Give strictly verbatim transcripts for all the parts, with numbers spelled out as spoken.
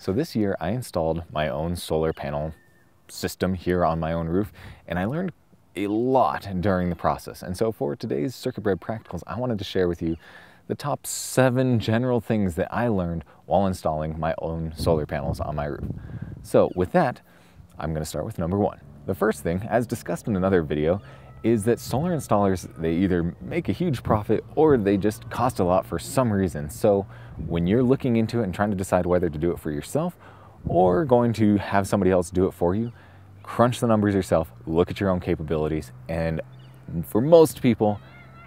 So this year I installed my own solar panel system here on my own roof, and I learned a lot during the process. And so for today's Circuit Bread Practicals, I wanted to share with you the top seven general things that I learned while installing my own solar panels on my roof. So with that, I'm gonna start with number one. The first thing, as discussed in another video, is that solar installers, they either make a huge profit or they just cost a lot for some reason. So when you're looking into it and trying to decide whether to do it for yourself or going to have somebody else do it for you, crunch the numbers yourself, look at your own capabilities, and for most people,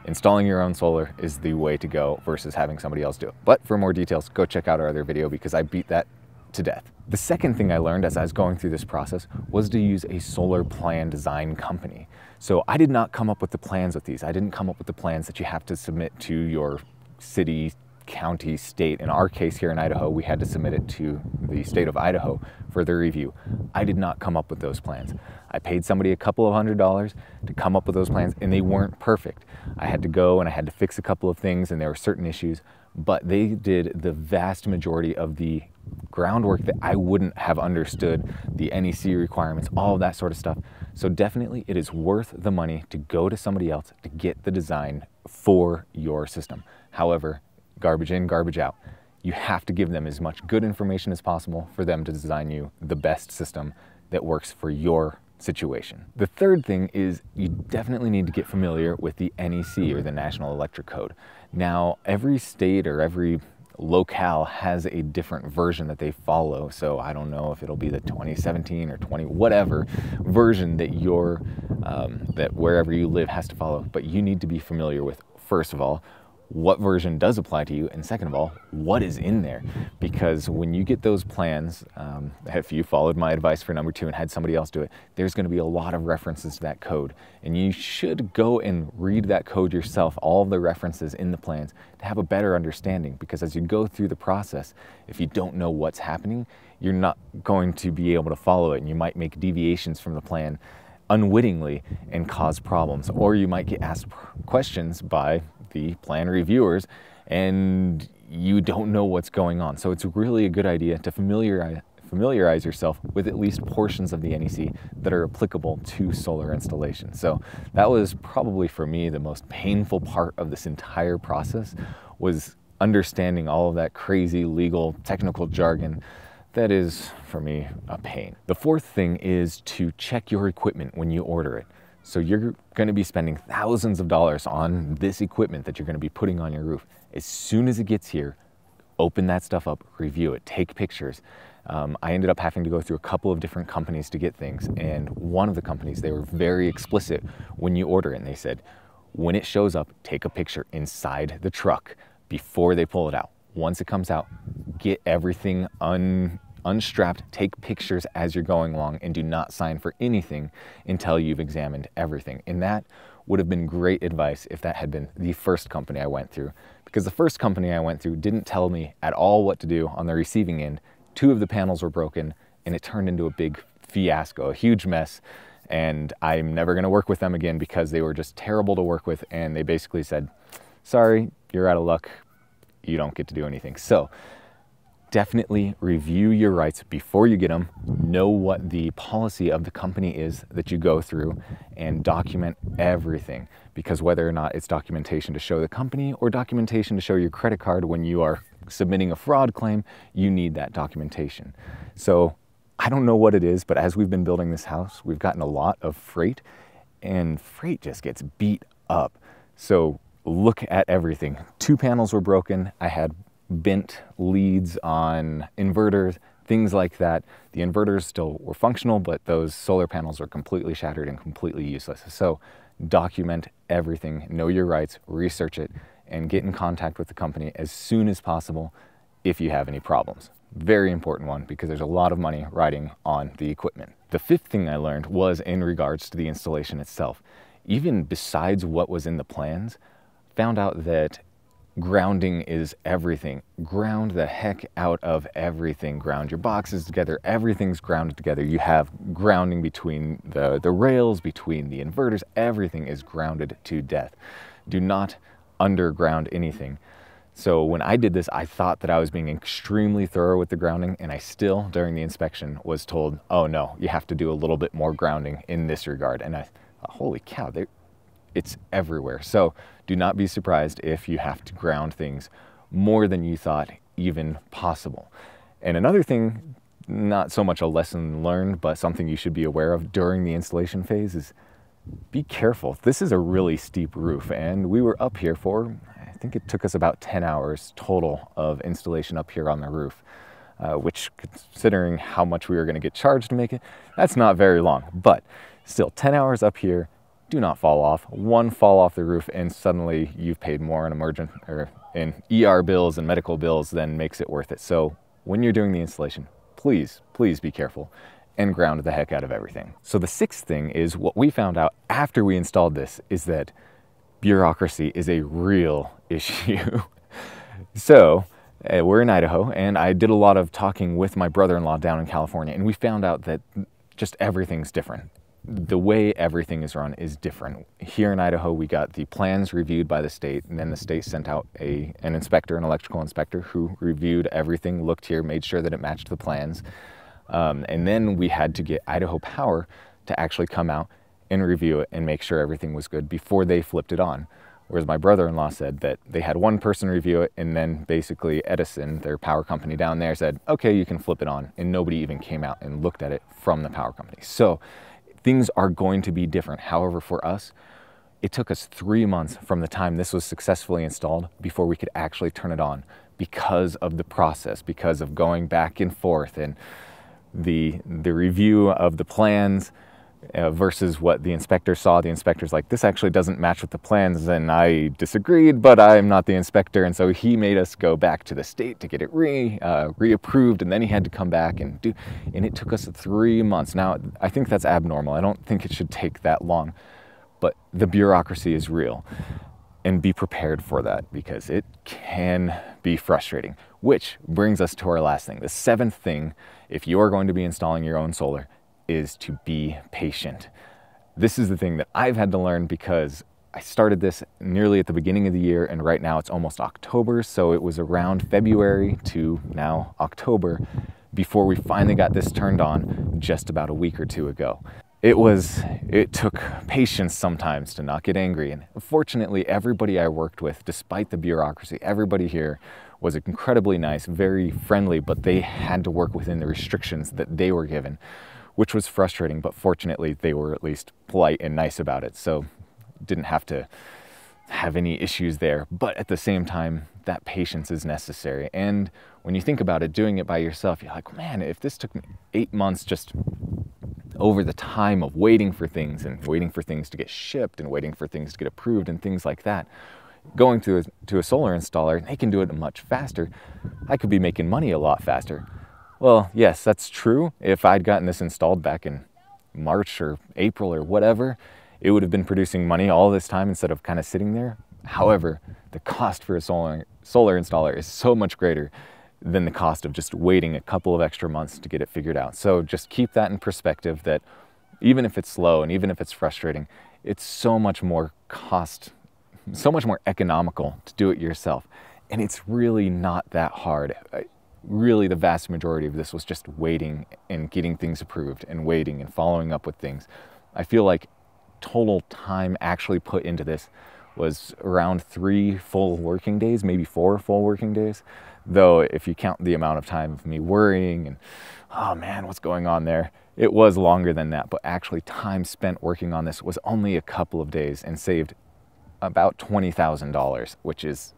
installing your own solar is the way to go versus having somebody else do it. But for more details, go check out our other video because I beat that to death. The second thing I learned as I was going through this process was to use a solar plan design company. So I did not come up with the plans with these. I didn't come up with the plans that you have to submit to your city, county, state. In our case here in Idaho, we had to submit it to the state of Idaho for their review. I did not come up with those plans. I paid somebody a couple of hundred dollars to come up with those plans, and they weren't perfect. I had to go and I had to fix a couple of things, and there were certain issues, but they did the vast majority of the groundwork that I wouldn't have understood, the N E C requirements, all of that sort of stuff. So definitely it is worth the money to go to somebody else to get the design for your system. However, garbage in, garbage out. You have to give them as much good information as possible for them to design you the best system that works for your situation. The third thing is you definitely need to get familiar with the N E C, or the National Electric Code. Now, every state or every locale has a different version that they follow. So I don't know if it'll be the twenty seventeen or twenty whatever version that your um, that wherever you live has to follow. But you need to be familiar with, first of all, what version does apply to you, and second of all, what is in there, because when you get those plans, um, if you followed my advice for number two and had somebody else do it, there's going to be a lot of references to that code, and you should go and read that code yourself, all the references in the plans, to have a better understanding, because as you go through the process, if you don't know what's happening, you're not going to be able to follow it, and you might make deviations from the plan unwittingly and cause problems, or you might get asked questions by the plan reviewers and you don't know what's going on. So it's really a good idea to familiarize familiarize yourself with at least portions of the N E C that are applicable to solar installation. So that was probably for me the most painful part of this entire process, was understanding all of that crazy legal technical jargon. That is, for me, a pain. The fourth thing is to check your equipment when you order it. So you're gonna be spending thousands of dollars on this equipment that you're gonna be putting on your roof. As soon as it gets here, open that stuff up, review it, take pictures. Um, I ended up having to go through a couple of different companies to get things. And one of the companies, they were very explicit when you order it. And they said, when it shows up, take a picture inside the truck before they pull it out. Once it comes out, get everything un, unstrapped, take pictures as you're going along, and do not sign for anything until you've examined everything. And that would have been great advice if that had been the first company I went through, because the first company I went through didn't tell me at all what to do on the receiving end. Two of the panels were broken and it turned into a big fiasco, a huge mess. And I'm never gonna work with them again because they were just terrible to work with. And they basically said, sorry, you're out of luck. You don't get to do anything. So definitely review your rights before you get them. Know what the policy of the company is that you go through, and document everything, because whether or not it's documentation to show the company or documentation to show your credit card when you are submitting a fraud claim, you need that documentation. So I don't know what it is, but as we've been building this house, we've gotten a lot of freight, and freight just gets beat up. So look at everything. Two panels were broken. I had bent leads on inverters, things like that. The inverters still were functional, but those solar panels were completely shattered and completely useless. So document everything, know your rights, research it, and get in contact with the company as soon as possible if you have any problems. Very important one, because there's a lot of money riding on the equipment. The fifth thing I learned was in regards to the installation itself. Even besides what was in the plans, found out that grounding is everything. Ground the heck out of everything. Ground your boxes together. Everything's grounded together. You have grounding between the, the rails, between the inverters. Everything is grounded to death. Do not underground anything. So when I did this, I thought that I was being extremely thorough with the grounding, and I still, during the inspection, was told, oh no, you have to do a little bit more grounding in this regard. And I thought, holy cow, it's everywhere. So do not be surprised if you have to ground things more than you thought even possible. And another thing, not so much a lesson learned, but something you should be aware of during the installation phase is be careful. This is a really steep roof, and we were up here for, I think it took us about ten hours total of installation up here on the roof, uh, which, considering how much we were going to get charged to make it, that's not very long. But still, ten hours up here, do not fall off. One fall off the roof and suddenly you've paid more in emergent or in E R bills and medical bills than makes it worth it. So when you're doing the installation, please, please be careful and ground the heck out of everything. So the sixth thing is what we found out after we installed this is that bureaucracy is a real issue. So uh, we're in Idaho, and I did a lot of talking with my brother-in-law down in California, and we found out that just everything's different. The way everything is run is different. Here in Idaho, we got the plans reviewed by the state, and then the state sent out a, an inspector, an electrical inspector, who reviewed everything, looked here, made sure that it matched the plans. Um, and then we had to get Idaho Power to actually come out and review it and make sure everything was good before they flipped it on. Whereas my brother-in-law said that they had one person review it, and then basically Edison, their power company down there, said, okay, you can flip it on. And nobody even came out and looked at it from the power company. So things are going to be different. However, for us, it took us three months from the time this was successfully installed before we could actually turn it on, because of the process, because of going back and forth and the, the review of the plans uh, versus what the inspector saw. The inspector's like, this actually doesn't match with the plans, and I disagreed, but I'm not the inspector. And so he made us go back to the state to get it re, uh, reapproved, and then he had to come back and do, and it took us three months. Now, I think that's abnormal. I don't think it should take that long, but the bureaucracy is real, and be prepared for that, because it can be frustrating. Which brings us to our last thing. The seventh thing, if you're going to be installing your own solar, is to be patient. This is the thing that I've had to learn, because I started this nearly at the beginning of the year, and right now it's almost October, so it was around February to now October before we finally got this turned on just about a week or two ago. It was, it took patience sometimes to not get angry. And fortunately, everybody I worked with, despite the bureaucracy, everybody here was incredibly nice, very friendly, but they had to work within the restrictions that they were given, which was frustrating, but fortunately they were at least polite and nice about it. So didn't have to have any issues there. But at the same time, that patience is necessary. And when you think about it, doing it by yourself, you're like, man, if this took me eight months just over the time of waiting for things and waiting for things to get shipped and waiting for things to get approved and things like that, going to a, to a solar installer, they can do it much faster. I could be making money a lot faster. Well, yes, that's true. If I'd gotten this installed back in March or April or whatever, it would have been producing money all this time instead of kind of sitting there. However, the cost for a solar, solar installer is so much greater than the cost of just waiting a couple of extra months to get it figured out. So just keep that in perspective, that even if it's slow and even if it's frustrating, it's so much more cost, so much more economical to do it yourself. And it's really not that hard. Really, the vast majority of this was just waiting and getting things approved and waiting and following up with things. I feel like total time actually put into this was around three full working days, maybe four full working days. Though if you count the amount of time of me worrying and, oh man, what's going on there? It was longer than that, but actually time spent working on this was only a couple of days and saved about twenty thousand dollars, which is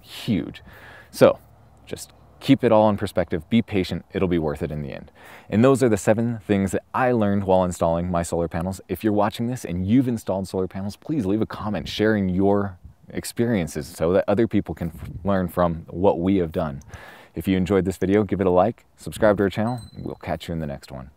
huge. So just keep it all in perspective, be patient, it'll be worth it in the end. And those are the seven things that I learned while installing my solar panels. If you're watching this and you've installed solar panels, please leave a comment sharing your experiences so that other people can learn from what we have done. If you enjoyed this video, give it a like, subscribe to our channel, and we'll catch you in the next one.